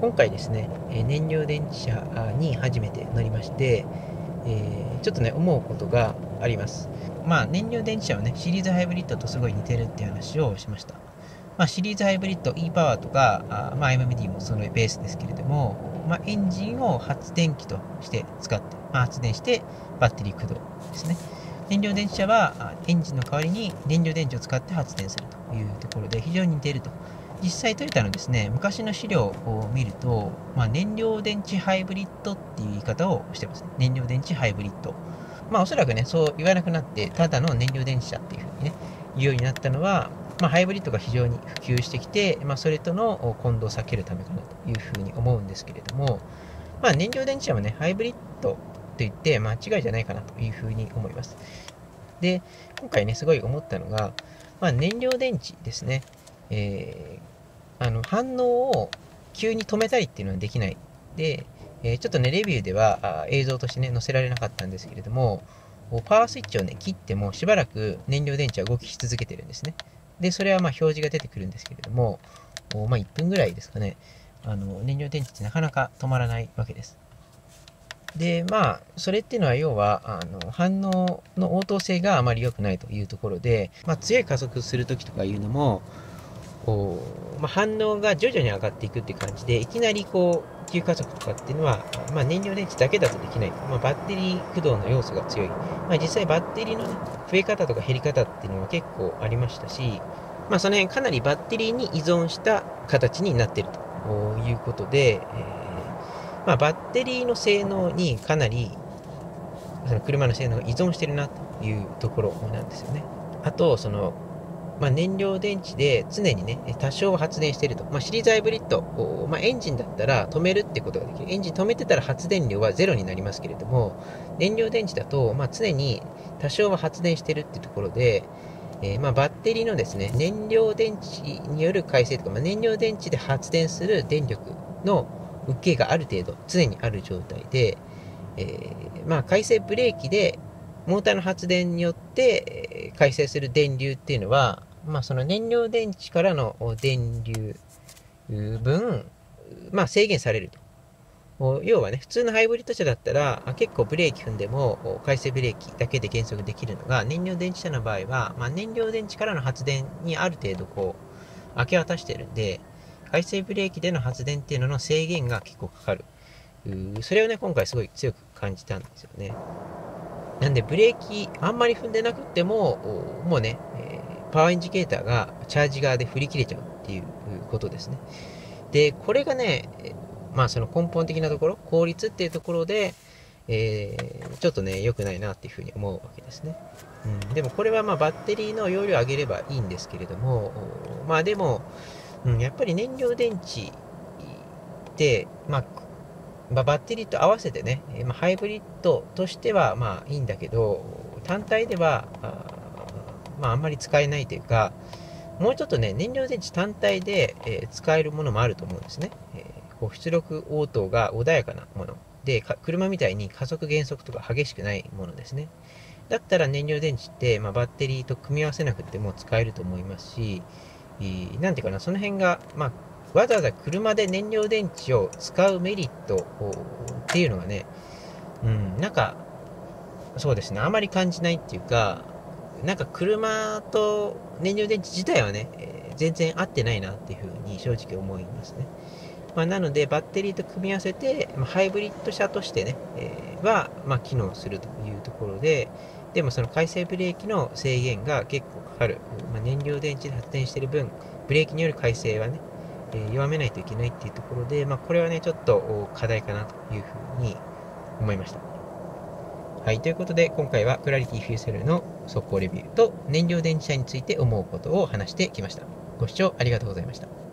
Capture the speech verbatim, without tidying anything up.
今回ですね、燃料電池車に初めて乗りまして、えー、ちょっとね、思うことがあります。まあ、燃料電池車はね、シリーズハイブリッドとすごい似てるっていう話をしました。まあ、シリーズハイブリッド E パワーとか、あまあ、エムエムディー もそのベースですけれども、まあ、エンジンを発電機として使って、まあ、発電してバッテリー駆動ですね。燃料電池車はエンジンの代わりに燃料電池を使って発電するというところで非常に似ていると。実際トヨタのですね、昔の資料を見ると、まあ、燃料電池ハイブリッドっていう言い方をしてますね。燃料電池ハイブリッド。まあおそらくね、そう言わなくなって、ただの燃料電池車っていうふうにね、言うようになったのは、まあ、ハイブリッドが非常に普及してきて、まあ、それとの混同を避けるためかなというふうに思うんですけれども、まあ、燃料電池車もね、ハイブリッドといって間違いじゃないかなというふうに思います。で、今回ね、すごい思ったのが、まあ、燃料電池ですね、えー、あの反応を急に止めたりっていうのはできない。で、えー、ちょっとね、レビューでは映像としてね、載せられなかったんですけれども、パワースイッチをね、切ってもしばらく燃料電池は動きし続けてるんですね。で、それはまあ表示が出てくるんですけれども、まあ、いっぷんぐらいですかね、あの燃料電池ってなかなか止まらないわけです。で、まあ、それっていうのは要は、あの反応の応答性があまり良くないというところで、まあ、強い加速するときとかいうのも、こうまあ、反応が徐々に上がっていくって感じで、いきなりこう急加速とかっていうのは、まあ、燃料電池だけだとできない、まあ、バッテリー駆動の要素が強い、まあ、実際バッテリーの、ね、増え方とか減り方っていうのは結構ありましたし、まあ、その辺かなりバッテリーに依存した形になっているということで、えーまあ、バッテリーの性能にかなりその車の性能が依存しているなというところなんですよね。あとそのまあ、燃料電池で常にね、多少は発電していると。まあ、シリーズハイブリッド、まあ、エンジンだったら止めるってことができる。エンジン止めてたら発電量はゼロになりますけれども、燃料電池だと、まあ、常に多少は発電しているっていうところで、えー、まあバッテリーのですね、燃料電池による回生とか、まあ、燃料電池で発電する電力の受けがある程度常にある状態で、えー、まあ回生ブレーキでモーターの発電によって回生する電流っていうのは、まあ、その燃料電池からの電流分、まあ、制限されると。要はね、普通のハイブリッド車だったら結構ブレーキ踏んでも回生ブレーキだけで減速できるのが、燃料電池車の場合は、まあ、燃料電池からの発電にある程度こう明け渡してるんで、回生ブレーキでの発電っていうのの制限が結構かかる。それをね、今回すごい強く感じたんですよね。なんでブレーキあんまり踏んでなくても、もうね、パワーインジケーターがチャージ側で振り切れちゃうっていうことですね。で、これがね、まあその根本的なところ、効率っていうところで、えー、ちょっとね、良くないなっていうふうに思うわけですね。うん、でもこれはまあバッテリーの容量を上げればいいんですけれども、まあでも、うん、やっぱり燃料電池って、まあ、まあ、バッテリーと合わせてね、まあ、ハイブリッドとしてはまあいいんだけど、単体ではあ、まあ、あんまり使えないというか、もうちょっとね、燃料電池単体で、えー、使えるものもあると思うんですね。えー、こう出力応答が穏やかなもので、車みたいに加速減速とか激しくないものですね。だったら燃料電池って、まあ、バッテリーと組み合わせなくても使えると思いますし、えー、なんていうかな、その辺が、まあわざわざ車で燃料電池を使うメリットっていうのがね、うん、なんか、そうですね、あまり感じないっていうか、なんか車と燃料電池自体はね、えー、全然合ってないなっていうふうに正直思いますね。まあ、なので、バッテリーと組み合わせて、まあ、ハイブリッド車としてね、えー、は、まあ、機能するというところで、でもその回生ブレーキの制限が結構かかる。まあ、燃料電池で発電している分、ブレーキによる回生はね、弱めないといけないっていうところで、まあ、これはね、ちょっと課題かなというふうに思いました。はい、ということで、今回はクラリティフューセルの速攻レビューと燃料電池車について思うことを話してきました。ご視聴ありがとうございました。